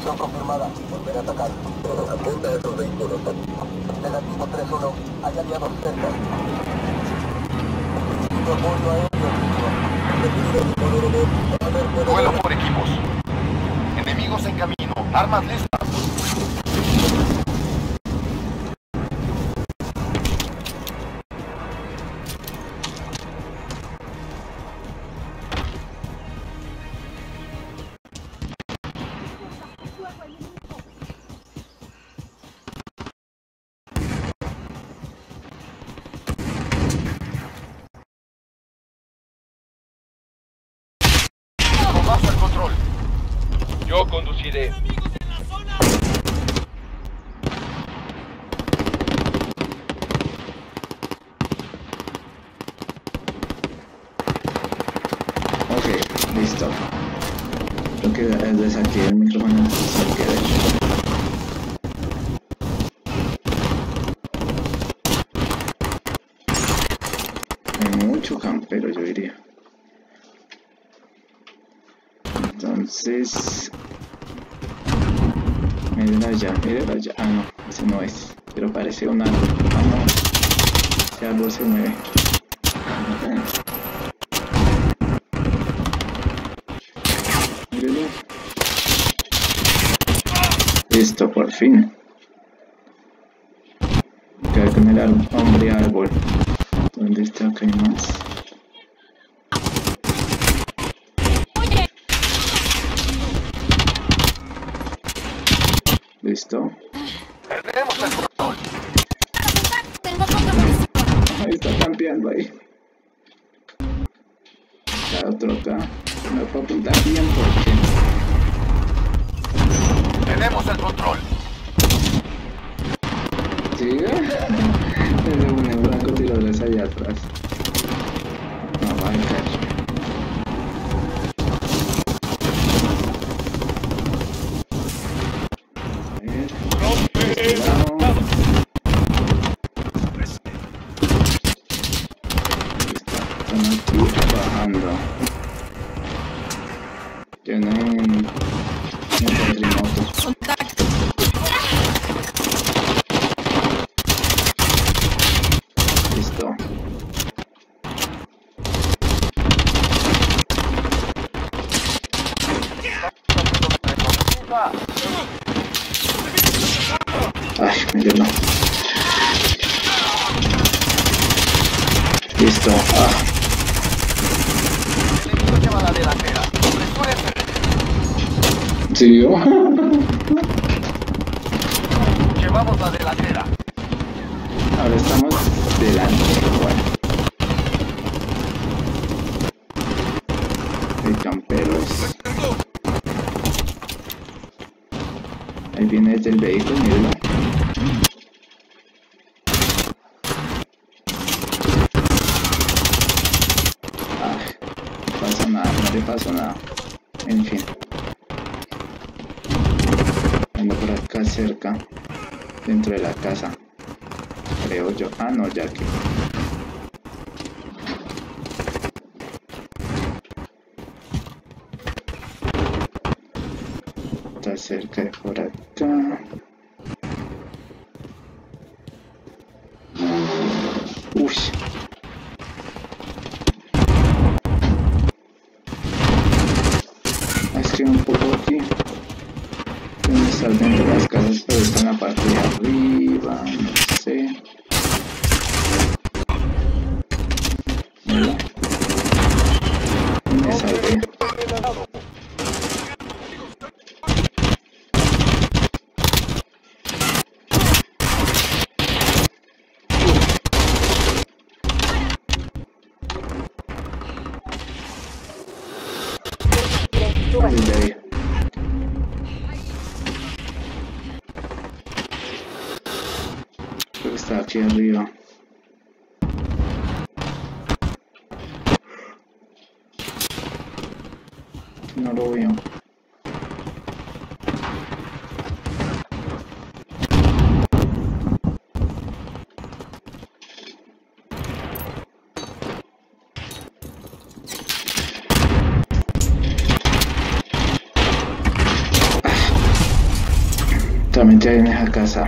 Acción confirmada. Volver a atacar. Apunta a esos vehículos. Negativo 3-1. Hay aliados cerca. Apoyo aéreo. Duelo por equipos. Enemigos en camino. Armas listas. Yo conduciré. Ok, listo. Lo que desactivé el micrófono porque de hecho. Hay mucho campero, yo diría. Entonces, miren allá, ah no, ese no es, pero parece un árbol, vamos, ese árbol se mueve. Mírenlo. Listo, por fin. Acá con el árbol, hombre árbol, ¿dónde está? Acá hay más. Listo. Perdemos el control. Ahí está campeando ahí. Está otro acá. No puedo apuntar bien porque... Tenemos el control. ¿Sí? Tengo un blanco tiradores allá atrás. No va a caer. Ay, me dio no. Listo. Ah. Sí, llevamos la delantera. Ahora estamos delante. Bueno. De camperos. Ahí viene desde el vehículo, mírenlo. Ah, no pasa nada, no le pasó nada. En fin. Ando por acá cerca. Dentro de la casa. Creo yo. Ah, no, ya aquí. Cerca de por acá. Uy. Es que un poco aquí. Deben estar dentro de las casas, pero están en la parte de arriba. No sé. Mira. Me salvé. Creo que está aquí arriba. No lo veo. Solamente hay en esa casa.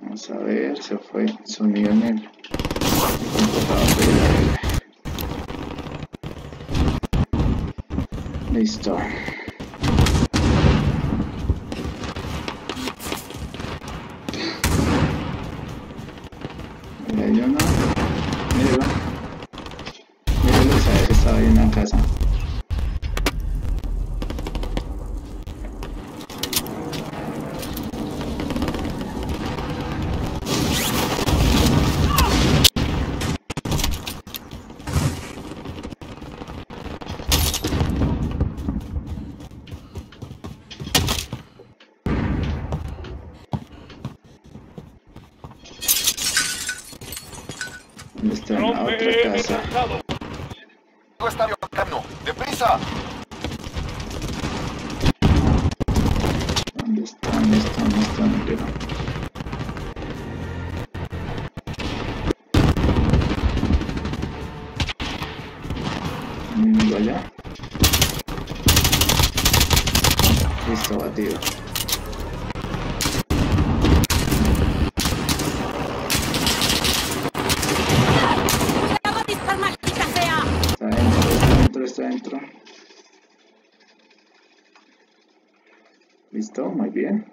Vamos a ver, se fue sonido en el computador. Listo. Mira, yo no. Mira. Mira, sabes que estaba ahí en la casa. Está en la otra casa. No está bloqueando. ¡Deprisa! ¿Dónde está? ¿Dónde está? ¿Dónde está? No quiero. ¿Dónde vengo allá? Listo, batido. Dentro. Listo, muy bien.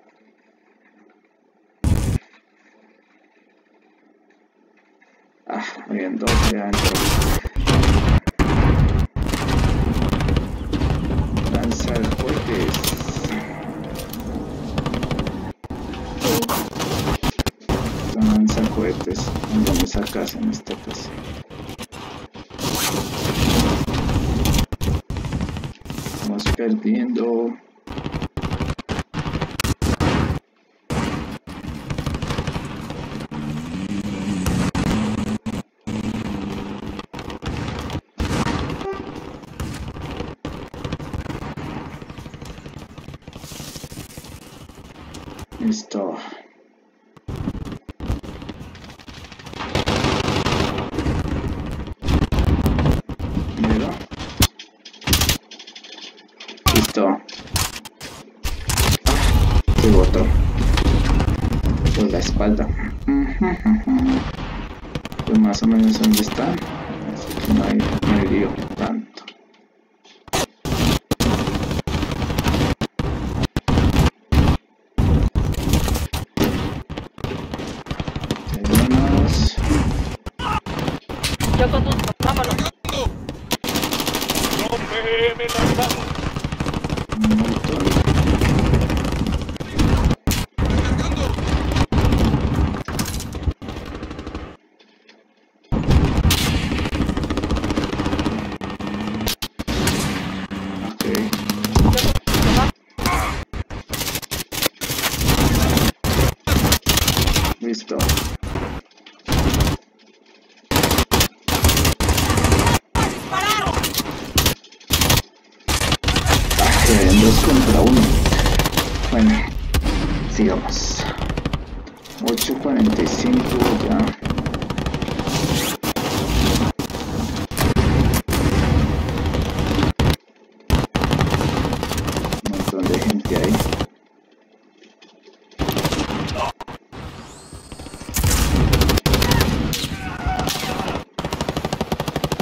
Ah, muy bien, 12 adentro. Lanzar fuertes. Lanzar fuertes. Vamos a casa en esta casa. Perdiendo. Listo. Se botó por la espalda. Pues más o menos donde está, así que no hay lío tanto. Vámonos. Yo conduzco, vámonos. No me lanzamos. Un montón. Okay. Listo. Contra uno. Bueno, sigamos. 8:45 ya. Un montón de gente ahí.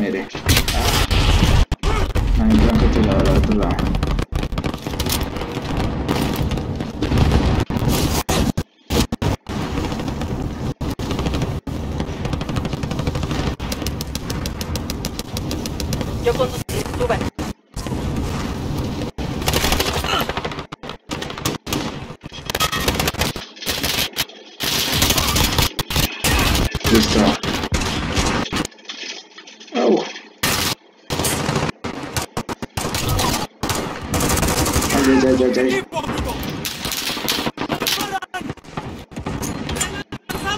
Mire. Ahí tengo que tirar al otro lado. Yo conduzco, tú ven. Listo. Oh. Ay, ay, ay, ay.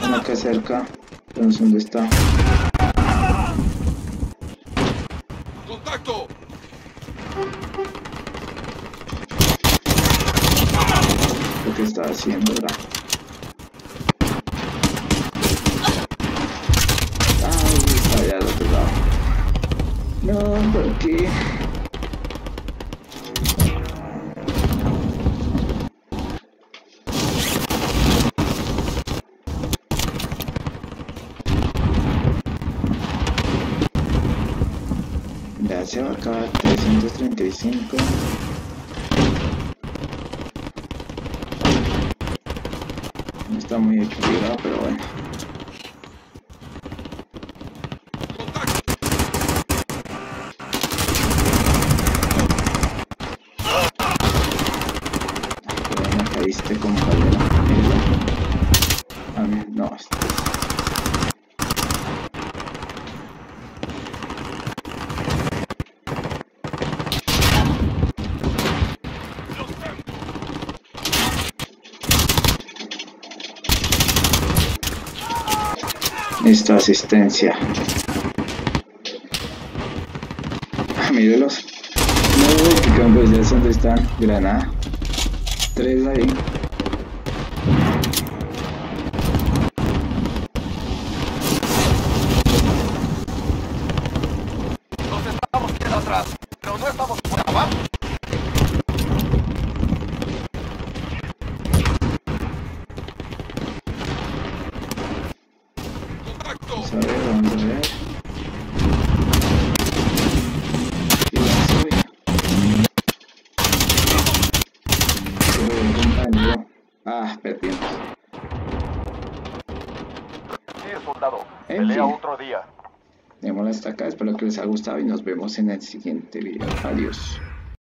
Una acá cerca. Entonces, ¿dónde está? ¡Contacto! Lo que está haciendo, ¿verdad? No, ¿por qué? Ya se marcaba 335. No está muy equilibrado, pero bueno. Listo, asistencia. Mírelos. No, que campos ya es donde están. Granada. 3 ahí. Nos estamos bien atrás, pero no estamos por abajo. Vamos a ver. Perdimos. Sí, soldado. Pelea otro día. Démosla hasta acá, espero que les haya gustado y nos vemos en el siguiente video. Adiós.